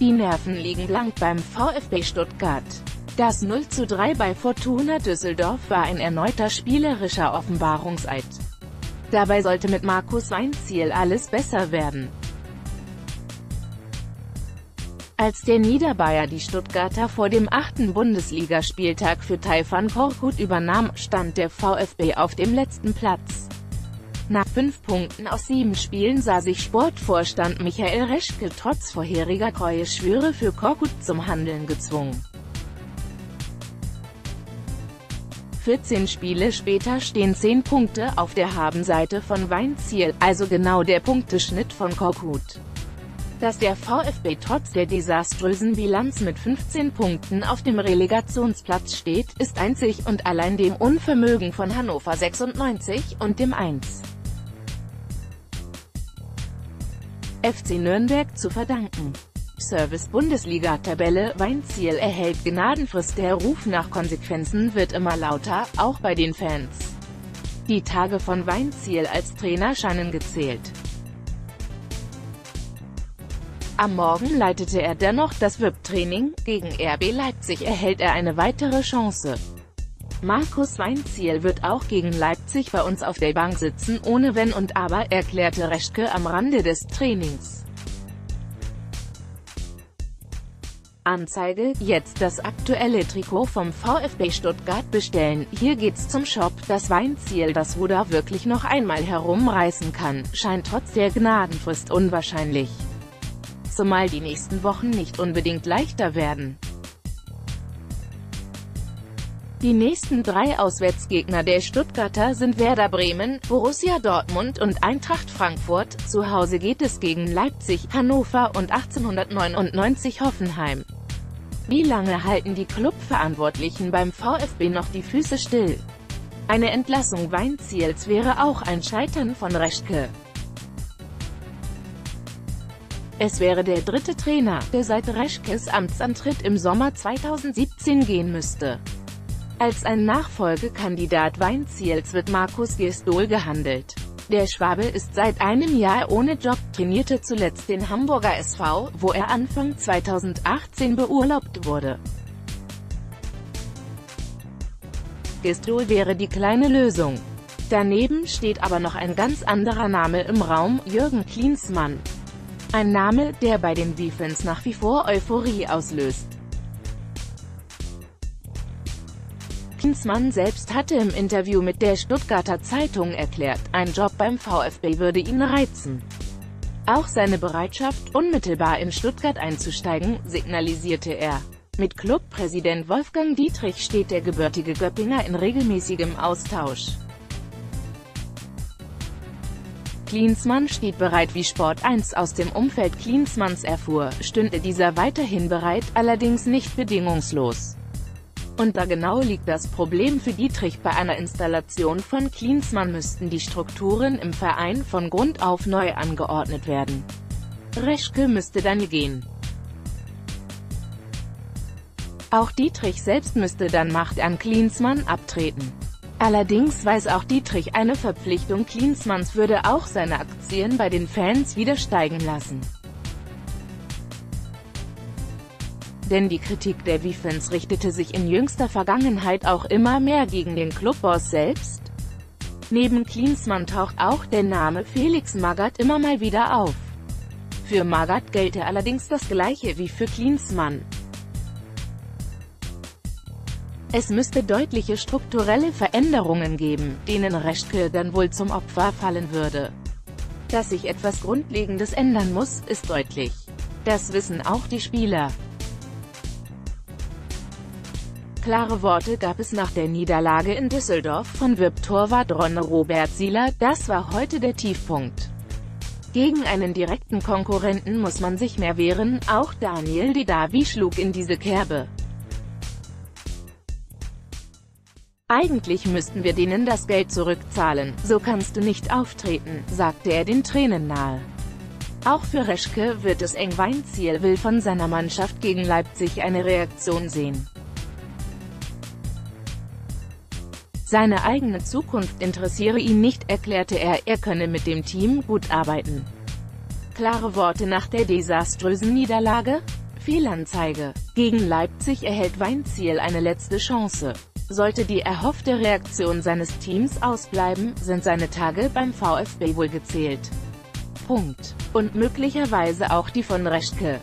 Die Nerven liegen blank beim VfB Stuttgart. Das 0:3 bei Fortuna Düsseldorf war ein erneuter spielerischer Offenbarungseid. Dabei sollte mit Markus Weinzierl alles besser werden. Als der Niederbayer die Stuttgarter vor dem 8. Bundesligaspieltag für Tayfun Korkut übernahm, stand der VfB auf dem letzten Platz. Nach 5 Punkten aus 7 Spielen sah sich Sportvorstand Michael Reschke trotz vorheriger Treueschwüre für Korkut zum Handeln gezwungen. 14 Spiele später stehen 10 Punkte auf der Habenseite von Weinzierl, also genau der Punkteschnitt von Korkut. Dass der VfB trotz der desaströsen Bilanz mit 15 Punkten auf dem Relegationsplatz steht, ist einzig und allein dem Unvermögen von Hannover 96 und dem 1. FC Nürnberg zu verdanken. Service-Bundesliga-Tabelle: Weinzierl erhält Gnadenfrist. Der Ruf nach Konsequenzen wird immer lauter, auch bei den Fans. Die Tage von Weinzierl als Trainer scheinen gezählt. Am Morgen leitete er dennoch das WIP-Training, gegen RB Leipzig erhält er eine weitere Chance. Markus Weinzierl wird auch gegen Leipzig bei uns auf der Bank sitzen, ohne Wenn und Aber, erklärte Reschke am Rande des Trainings. Anzeige: Jetzt das aktuelle Trikot vom VfB Stuttgart bestellen, hier geht's zum Shop. Dass Weinzierl das Ruder wirklich noch einmal herumreißen kann, scheint trotz der Gnadenfrist unwahrscheinlich. Zumal die nächsten Wochen nicht unbedingt leichter werden. Die nächsten 3 Auswärtsgegner der Stuttgarter sind Werder Bremen, Borussia Dortmund und Eintracht Frankfurt. Zu Hause geht es gegen Leipzig, Hannover und 1899 Hoffenheim. Wie lange halten die Clubverantwortlichen beim VfB noch die Füße still? Eine Entlassung Weinzierls wäre auch ein Scheitern von Reschke. Es wäre der 3. Trainer, der seit Reschkes Amtsantritt im Sommer 2017 gehen müsste. Als ein Nachfolgekandidat Weinzierls wird Markus Gisdol gehandelt. Der Schwabe ist seit einem Jahr ohne Job, trainierte zuletzt den Hamburger SV, wo er Anfang 2018 beurlaubt wurde. Gisdol wäre die kleine Lösung. Daneben steht aber noch ein ganz anderer Name im Raum: Jürgen Klinsmann. Ein Name, der bei den V-Fans nach wie vor Euphorie auslöst. Klinsmann selbst hatte im Interview mit der Stuttgarter Zeitung erklärt, ein Job beim VfB würde ihn reizen. Auch seine Bereitschaft, unmittelbar in Stuttgart einzusteigen, signalisierte er. Mit Clubpräsident Wolfgang Dietrich steht der gebürtige Göppinger in regelmäßigem Austausch. Klinsmann steht bereit. Wie Sport 1 aus dem Umfeld Klinsmanns erfuhr, stünde dieser weiterhin bereit, allerdings nicht bedingungslos. Und da genau liegt das Problem für Dietrich: Bei einer Installation von Klinsmann müssten die Strukturen im Verein von Grund auf neu angeordnet werden. Reschke müsste dann gehen. Auch Dietrich selbst müsste dann Macht an Klinsmann abtreten. Allerdings weiß auch Dietrich, eine Verpflichtung Klinsmanns würde auch seine Aktien bei den Fans wieder steigen lassen. Denn die Kritik der V-Fans richtete sich in jüngster Vergangenheit auch immer mehr gegen den Clubboss selbst. Neben Klinsmann taucht auch der Name Felix Magath immer mal wieder auf. Für Magath gelte allerdings das Gleiche wie für Klinsmann. Es müsste deutliche strukturelle Veränderungen geben, denen Reschke dann wohl zum Opfer fallen würde. Dass sich etwas Grundlegendes ändern muss, ist deutlich. Das wissen auch die Spieler. Klare Worte gab es nach der Niederlage in Düsseldorf von VIP-Torwart Ronne Robert Sieler: Das war heute der Tiefpunkt. Gegen einen direkten Konkurrenten muss man sich mehr wehren, auch Daniel Didavi schlug in diese Kerbe. Eigentlich müssten wir denen das Geld zurückzahlen, so kannst du nicht auftreten, sagte er den Tränen nahe. Auch für Reschke wird es eng. Weinzierl will von seiner Mannschaft gegen Leipzig eine Reaktion sehen. Seine eigene Zukunft interessiere ihn nicht, erklärte er, er könne mit dem Team gut arbeiten. Klare Worte nach der desaströsen Niederlage? Fehlanzeige. Gegen Leipzig erhält Weinzierl eine letzte Chance. Sollte die erhoffte Reaktion seines Teams ausbleiben, sind seine Tage beim VfB wohl gezählt. Punkt. Und möglicherweise auch die von Reschke.